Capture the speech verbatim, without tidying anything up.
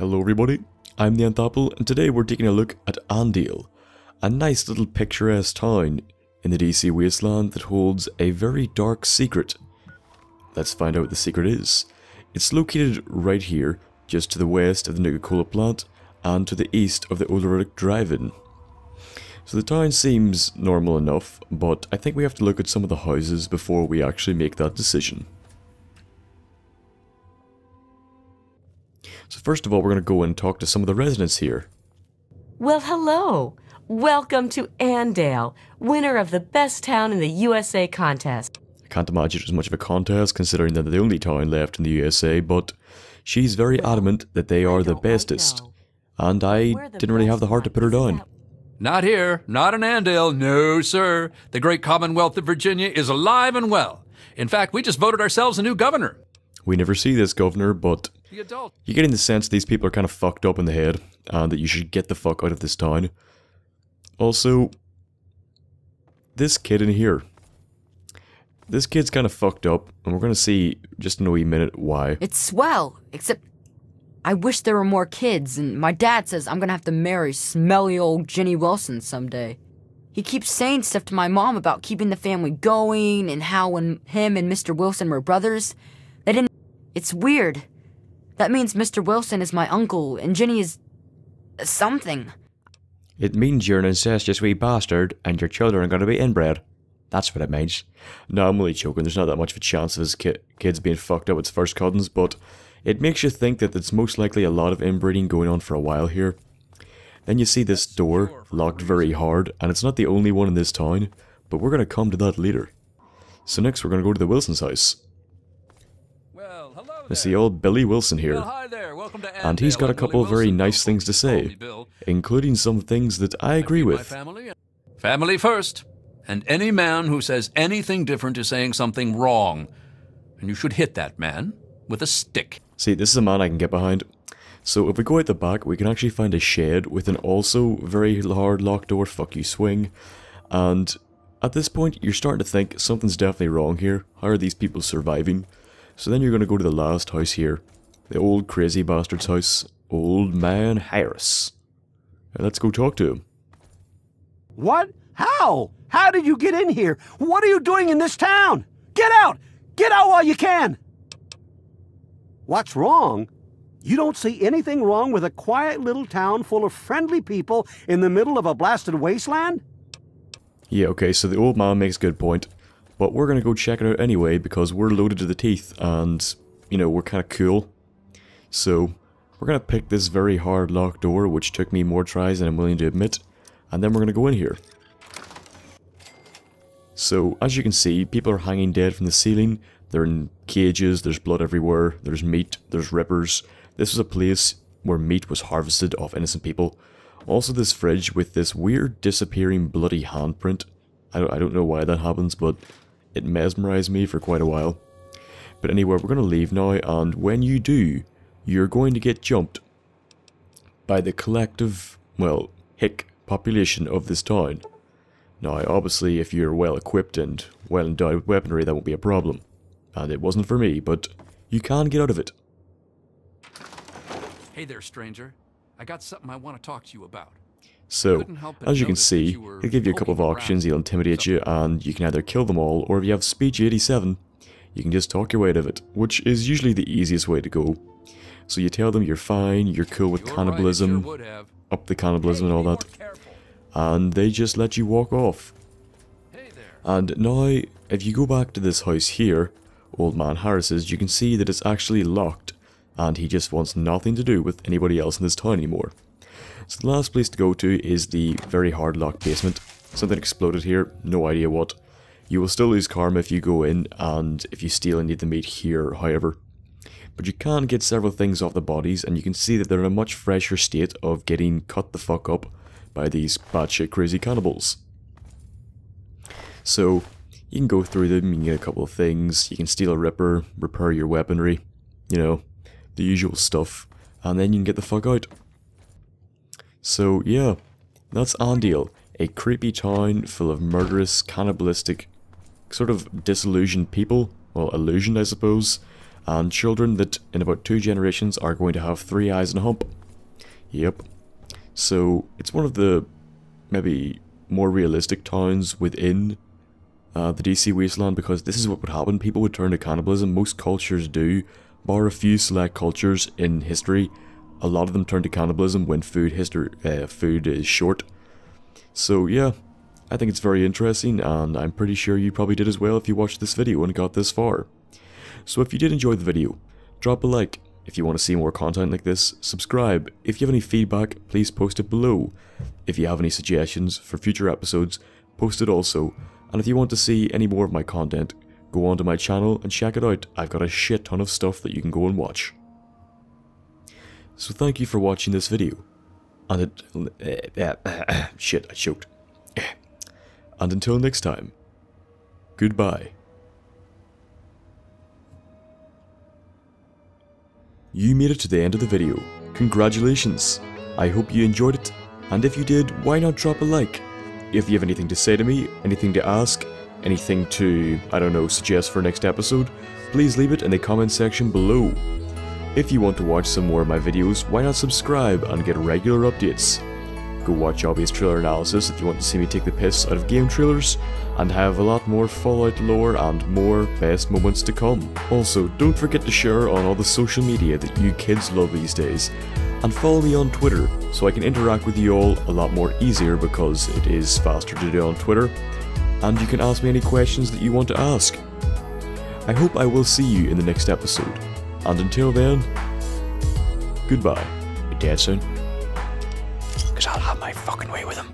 Hello everybody, I'm thenthapple and today we're taking a look at Andale, a nice little picturesque town in the D C wasteland that holds a very dark secret. Let's find out what the secret is. It's located right here, just to the west of the Nuka-Cola plant and to the east of the Oleric Drive-In. So the town seems normal enough, but I think we have to look at some of the houses before we actually make that decision. So first of all, we're going to go and talk to some of the residents here. Well, hello. Welcome to Andale, winner of the best town in the U S A contest. I can't imagine it was much of a contest considering that they're the only town left in the U S A, but she's very adamant that they are the bestest. And I didn't really have the heart to put her down. Not here, not in Andale, no sir. The great Commonwealth of Virginia is alive and well. In fact, we just voted ourselves a new governor. We never see this governor, but you're getting the sense these people are kind of fucked up in the head, and that you should get the fuck out of this town. Also, this kid in here. This kid's kind of fucked up, and we're gonna see just in a wee minute why. It's swell, except I wish there were more kids, and my dad says I'm gonna have to marry smelly old Jenny Wilson someday. He keeps saying stuff to my mom about keeping the family going, and how when him and Mister Wilson were brothers, they didn't. It's weird. That means Mister Wilson is my uncle, and Jenny is something. It means you're an incestuous wee bastard, and your children are going to be inbred. That's what it means. No, I'm only joking. There's not that much of a chance of his ki kids being fucked up with first cousins, but it makes you think that it's most likely a lot of inbreeding going on for a while here. Then you see this door, locked very hard, and it's not the only one in this town, but we're going to come to that later. So next we're going to go to the Wilson's house. I see old Billy Wilson here, well, hi there. Welcome to Andale. And he's got a couple of very nice things to say, including some things that I agree with. Family. family first, and any man who says anything different is saying something wrong, and you should hit that man with a stick. See, this is a man I can get behind. So if we go out the back, we can actually find a shed with an also very hard locked door, fuck you swing, and at this point you're starting to think something's definitely wrong here. How are these people surviving? So then you're going to go to the last house here, the old crazy bastard's house, Old Man Harris. And let's go talk to him. What? How? How did you get in here? What are you doing in this town? Get out! Get out while you can! What's wrong? You don't see anything wrong with a quiet little town full of friendly people in the middle of a blasted wasteland? Yeah, okay, so the old man makes a good point. But we're going to go check it out anyway because we're loaded to the teeth and, you know, we're kind of cool. So, we're going to pick this very hard locked door, which took me more tries than I'm willing to admit. And then we're going to go in here. So, as you can see, people are hanging dead from the ceiling. They're in cages, there's blood everywhere, there's meat, there's rippers. This was a place where meat was harvested off innocent people. Also this fridge with this weird disappearing bloody handprint. I don't, I don't know why that happens, but it mesmerized me for quite a while. But anyway, we're going to leave now, and when you do, you're going to get jumped by the collective, well, hick population of this town. Now, obviously, if you're well equipped and well endowed with weaponry, that won't be a problem. And it wasn't for me, but you can get out of it. Hey there, stranger. I got something I want to talk to you about. So, as you can see, he'll give you a couple of options, he'll intimidate you, and you can either kill them all, or if you have speech eighty-seven, you can just talk your way out of it, which is usually the easiest way to go. So you tell them you're fine, you're cool with cannibalism, up the cannibalism and all that, and they just let you walk off. And now, if you go back to this house here, Old Man Harris's, you can see that it's actually locked, and he just wants nothing to do with anybody else in this town anymore. So the last place to go to is the very hard locked basement. Something exploded here, no idea what. You will still lose karma if you go in and if you steal and eat the meat here, however. But you can get several things off the bodies, and you can see that they're in a much fresher state of getting cut the fuck up by these batshit crazy cannibals. So, you can go through them, you can get a couple of things, you can steal a ripper, repair your weaponry, you know, the usual stuff, and then you can get the fuck out. So yeah, that's Andale, a creepy town full of murderous, cannibalistic, sort of disillusioned people, well, illusioned I suppose, and children that in about two generations are going to have three eyes and a hump. Yep. So it's one of the maybe more realistic towns within uh, the D C wasteland, because this is what would happen. People would turn to cannibalism. Most cultures do, bar a few select cultures in history. A lot of them turn to cannibalism when food history uh, food is short. So yeah, I think it's very interesting, and I'm pretty sure you probably did as well if you watched this video and got this far. So if you did enjoy the video, drop a like if you want to see more content like this, subscribe. If you have any feedback, please post it below. If you have any suggestions for future episodes, post it also. And if you want to see any more of my content, go onto my channel and check it out. I've got a shit ton of stuff that you can go and watch. So thank you for watching this video, and it, uh, uh, uh, shit, I choked. And until next time, goodbye. You made it to the end of the video. Congratulations! I hope you enjoyed it, and if you did, why not drop a like? If you have anything to say to me, anything to ask, anything to, I don't know, suggest for next episode, please leave it in the comment section below. If you want to watch some more of my videos, why not subscribe and get regular updates? Go watch obvious trailer analysis if you want to see me take the piss out of game trailers, and have a lot more Fallout lore and more best moments to come. Also, don't forget to share on all the social media that you kids love these days, and follow me on Twitter so I can interact with you all a lot more easier, because it is faster to do on Twitter, and you can ask me any questions that you want to ask. I hope I will see you in the next episode, and until then, goodbye. You're dead soon. I'll have my fucking way with him.